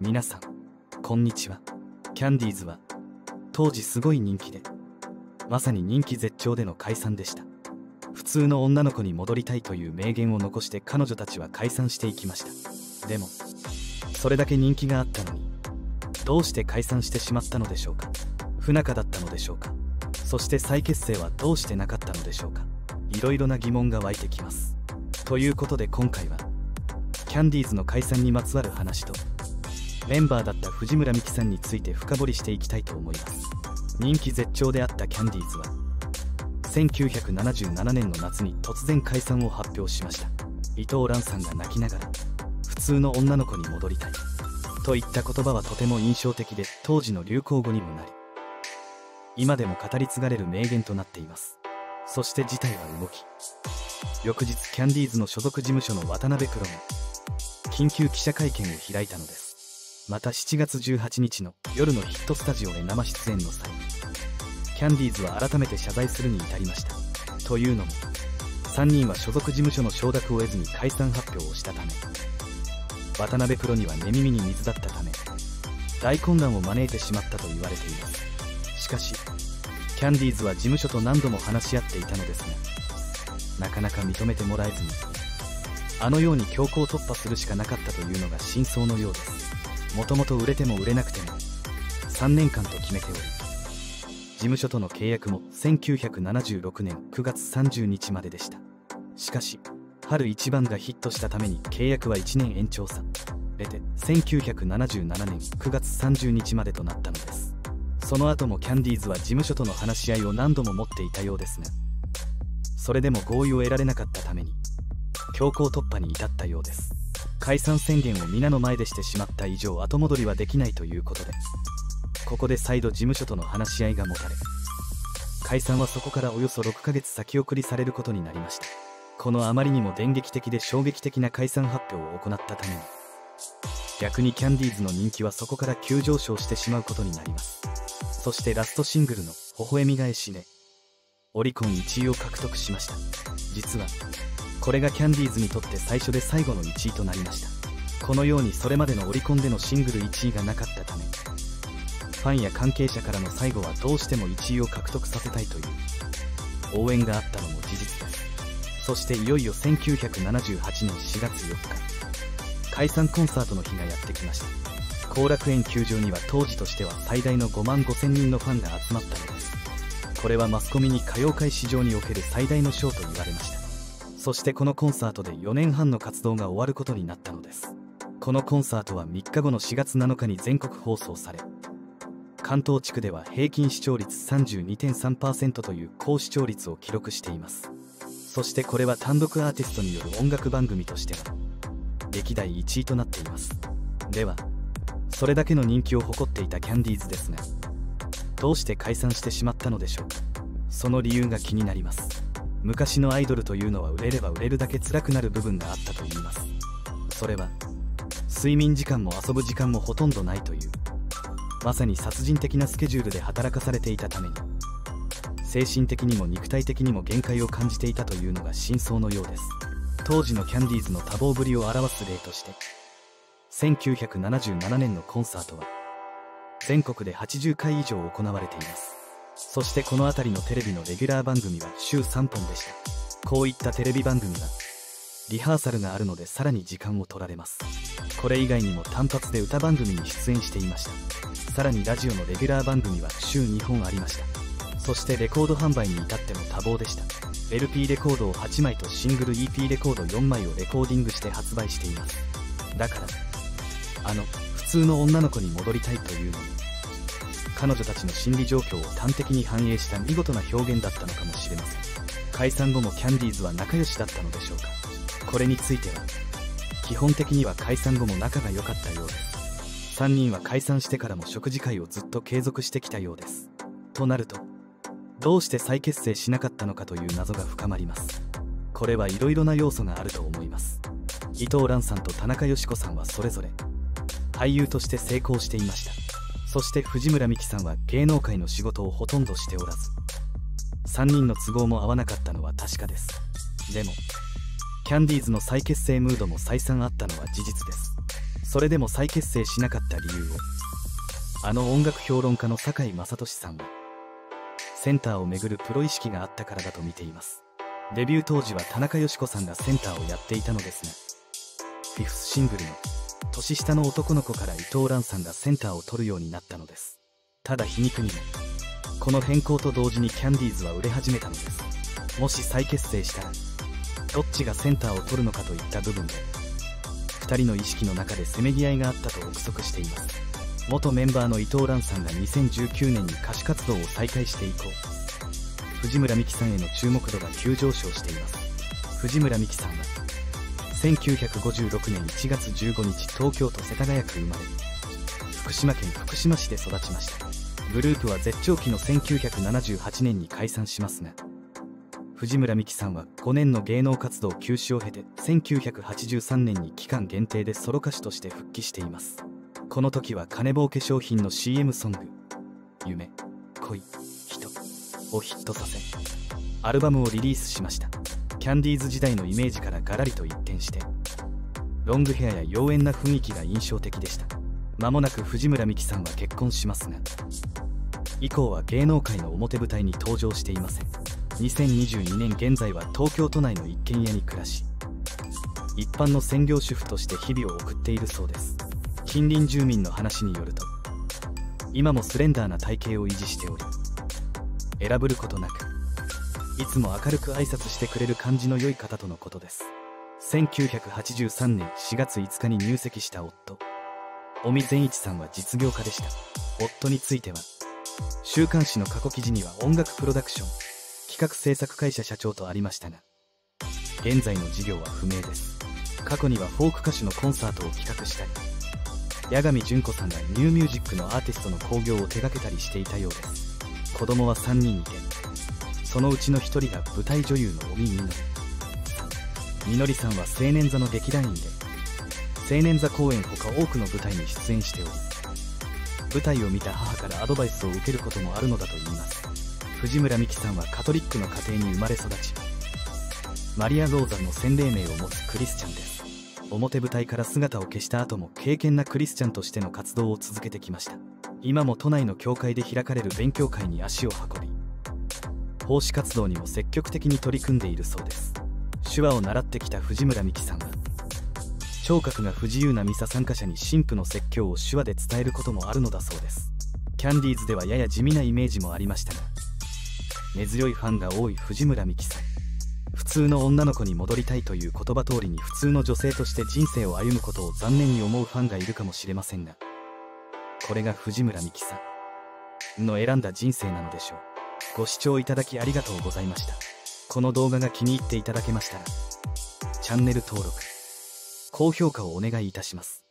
皆さんこんにちは。キャンディーズは当時すごい人気で、まさに人気絶頂での解散でした。普通の女の子に戻りたいという名言を残して彼女たちは解散していきました。でもそれだけ人気があったのに、どうして解散してしまったのでしょうか。不仲だったのでしょうか。そして再結成はどうしてなかったのでしょうか。いろいろな疑問が湧いてきます。ということで今回はキャンディーズの解散にまつわる話と、メンバーだった藤村美貴さんについて深掘りしていきたいと思います。人気絶頂であったキャンディーズは1977年の夏に突然解散を発表しました。伊藤蘭さんが泣きながら「普通の女の子に戻りたい」といった言葉はとても印象的で、当時の流行語にもなり、今でも語り継がれる名言となっています。そして事態は動き、翌日キャンディーズの所属事務所の渡辺プロが緊急記者会見を開いたのです。また7月18日の夜のヒットスタジオへ生出演の際、キャンディーズは改めて謝罪するに至りました。というのも3人は所属事務所の承諾を得ずに解散発表をしたため、渡辺プロには寝耳に水だったため大混乱を招いてしまったと言われています。しかしキャンディーズは事務所と何度も話し合っていたのですが、なかなか認めてもらえずに、あのように強行突破するしかなかったというのが真相のようです。もともと売れても売れなくても3年間と決めており、事務所との契約も1976年9月30日まででした。しかし春一番がヒットしたために契約は1年延長されて1977年9月30日までとなったのです。その後もキャンディーズは事務所との話し合いを何度も持っていたようですが、それでも合意を得られなかったために強行突破に至ったようです。解散宣言を皆の前でしてしまった以上、後戻りはできないということで、ここで再度事務所との話し合いが持たれ、解散はそこからおよそ6ヶ月先送りされることになりました。このあまりにも電撃的で衝撃的な解散発表を行ったために、逆にキャンディーズの人気はそこから急上昇してしまうことになります。そしてラストシングルの「微笑み返し」でオリコン1位を獲得しました。実はこれがキャンディーズにとって最初で最後の1位となりました。このようにそれまでのオリコンでのシングル1位がなかったため、ファンや関係者からの最後はどうしても1位を獲得させたいという応援があったのも事実です。そしていよいよ1978年4月4日、解散コンサートの日がやってきました。後楽園球場には当時としては最大の5万5,000人のファンが集まったのです。これはマスコミに歌謡界史上における最大のショーと言われました。そしてこのコンサートで4年半の活動が終わることになったのです。このコンサートは3日後の4月7日に全国放送され、関東地区では平均視聴率 32.3% という高視聴率を記録しています。そしてこれは単独アーティストによる音楽番組としては歴代1位となっています。ではそれだけの人気を誇っていたキャンディーズですが、どうして解散してしまったのでしょうか。その理由が気になります。昔のアイドルというのは売れれば売れるだけ辛くなる部分があったといいます。それは睡眠時間も遊ぶ時間もほとんどないという、まさに殺人的なスケジュールで働かされていたために、精神的にも肉体的にも限界を感じていたというのが真相のようです。当時のキャンディーズの多忙ぶりを表す例として、1977年のコンサートは全国で80回以上行われています。そしてこの辺りのテレビのレギュラー番組は週3本でした。こういったテレビ番組はリハーサルがあるのでさらに時間を取られます。これ以外にも単発で歌番組に出演していました。さらにラジオのレギュラー番組は週2本ありました。そしてレコード販売に至っても多忙でした。 LP レコードを8枚とシングル EP レコード4枚をレコーディングして発売しています。だから普通の女の子に戻りたいというのも、彼女たちの心理状況を端的に反映した見事な表現だったのかもしれません。解散後もキャンディーズは仲良しだったのでしょうか。これについては基本的には解散後も仲が良かったようです。3人は解散してからも食事会をずっと継続してきたようです。となるとどうして再結成しなかったのかという謎が深まります。これはいろいろな要素があると思います。伊藤蘭さんと田中佳子さんはそれぞれ俳優として成功していました。そして藤村美貴さんは芸能界の仕事をほとんどしておらず、3人の都合も合わなかったのは確かです。でもキャンディーズの再結成ムードも再三あったのは事実です。それでも再結成しなかった理由を、あの音楽評論家の堺雅俊さんは、センターをめぐるプロ意識があったからだと見ています。デビュー当時は田中佳子さんがセンターをやっていたのですが、フィフスシングルの「年下の男の子」から伊藤蘭さんがセンターを取るようになったのです。ただ皮肉にも、この変更と同時にキャンディーズは売れ始めたのです。もし再結成したら、どっちがセンターを取るのかといった部分で、2人の意識の中でせめぎ合いがあったと憶測しています。元メンバーの伊藤蘭さんが2019年に歌手活動を再開して以降、藤村美貴さんへの注目度が急上昇しています。藤村美貴さんは1956年1月15日、東京都世田谷区生まれ、福島県福島市で育ちました。グループは絶頂期の1978年に解散しますが、藤村美貴さんは5年の芸能活動休止を経て、1983年に期間限定でソロ歌手として復帰しています。この時は金儲け商品の CM ソング「夢恋人」をヒットさせ、アルバムをリリースしました。キャンディーズ時代のイメージからガラリと一転して、ロングヘアや妖艶な雰囲気が印象的でした。間もなく藤村美貴さんは結婚しますが、以降は芸能界の表舞台に登場していません。2022年現在は東京都内の一軒家に暮らし、一般の専業主婦として日々を送っているそうです。近隣住民の話によると、今もスレンダーな体型を維持しており、偉ぶることなく、いつも明るく挨拶してくれる感じの良い方とのことです。1983年4月5日に入籍した夫、尾身善一さんは実業家でした。夫については、週刊誌の過去記事には音楽プロダクション企画制作会社社長とありましたが、現在の事業は不明です。過去にはフォーク歌手のコンサートを企画したり、八神純子さんがニューミュージックのアーティストの興行を手掛けたりしていたようです。子供は3人いて、そのうちの1人が舞台女優の尾身みのり。みのりさんは青年座の劇団員で、青年座公演ほか多くの舞台に出演しており、舞台を見た母からアドバイスを受けることもあるのだといいます。藤村美貴さんはカトリックの家庭に生まれ育ち、マリア・ローザの洗礼名を持つクリスチャンです。表舞台から姿を消した後も、敬虔なクリスチャンとしての活動を続けてきました。今も都内の教会で開かれる勉強会に足を運び、奉仕活動にも積極的に取り組んでいるそうです。手話を習ってきた藤村美貴さんは、聴覚が不自由なミサ参加者に神父の説教を手話で伝えることもあるのだそうです。キャンディーズではやや地味なイメージもありましたが、根強いファンが多い藤村美貴さん、普通の女の子に戻りたいという言葉通りに、普通の女性として人生を歩むことを残念に思うファンがいるかもしれませんが、これが藤村美貴さんの選んだ人生なのでしょう。ご視聴いただきありがとうございました。この動画が気に入っていただけましたら、チャンネル登録、高評価をお願いいたします。